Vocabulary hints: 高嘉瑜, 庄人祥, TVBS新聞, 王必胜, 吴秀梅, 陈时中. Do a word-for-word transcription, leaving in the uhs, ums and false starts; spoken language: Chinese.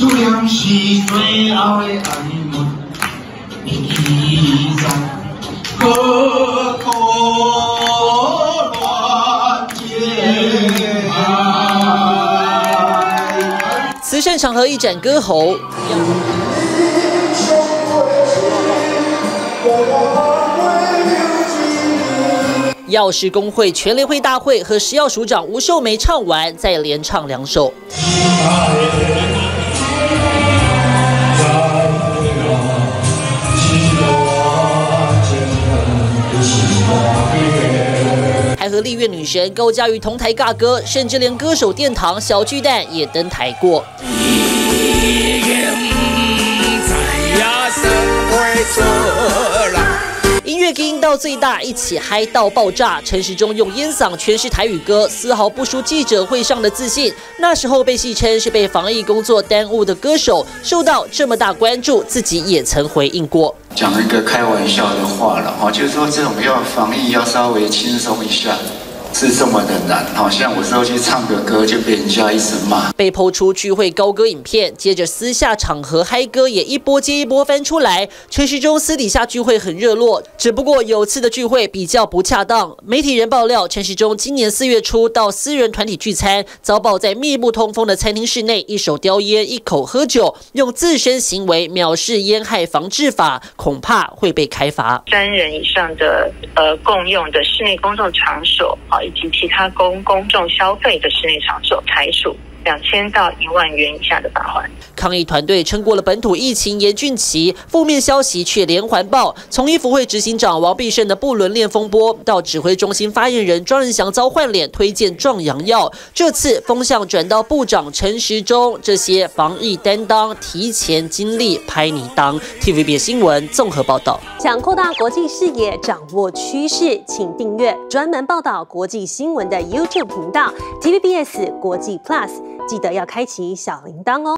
主要是最后的爱慕，你依然可可乱解。慈善场合一展歌喉。 药师公会全联会大会和食药署长吴秀梅唱完，再连唱两首。还和立院女神高嘉瑜同台尬歌，甚至连歌手殿堂小巨蛋也登台过。 音乐音到最大，一起嗨到爆炸。陈时中用烟嗓诠释台语歌，丝毫不输记者会上的自信。那时候被戏称是被防疫工作耽误的歌手，受到这么大关注，自己也曾回应过，讲了一个开玩笑的话了哈，就是说这种要防疫要稍微轻松一下。 是这么的难，好像我之后去唱个歌就被人家一直骂。被抛出聚会高歌影片，接着私下场合嗨歌也一波接一波翻出来。陈时中私底下聚会很热络，只不过有次的聚会比较不恰当。媒体人爆料，陈时中今年四月初到私人团体聚餐，遭曝在密不通风的餐厅室内，一手叼烟，一口喝酒，用自身行为藐视烟害防治法，恐怕会被开罚。三人以上的呃共用的室内公众场所。 以及其他公公众消费的室内场所，开处两千到一万元以下的罚款。抗议团队撑过了本土疫情严峻期，负面消息却连环爆。从医福会执行长王必胜的不伦恋风波，到指挥中心发言人庄人祥遭换脸推荐壮阳药，这次风向转到部长陈时中，这些防疫担当提前经历拍你当。T V B 新闻综合报道。想扩大国际视野，掌握趋势，请订阅专门报道国际新闻的 YouTube 频道 T V B S 国际 Plus。 记得要开启小铃铛哦。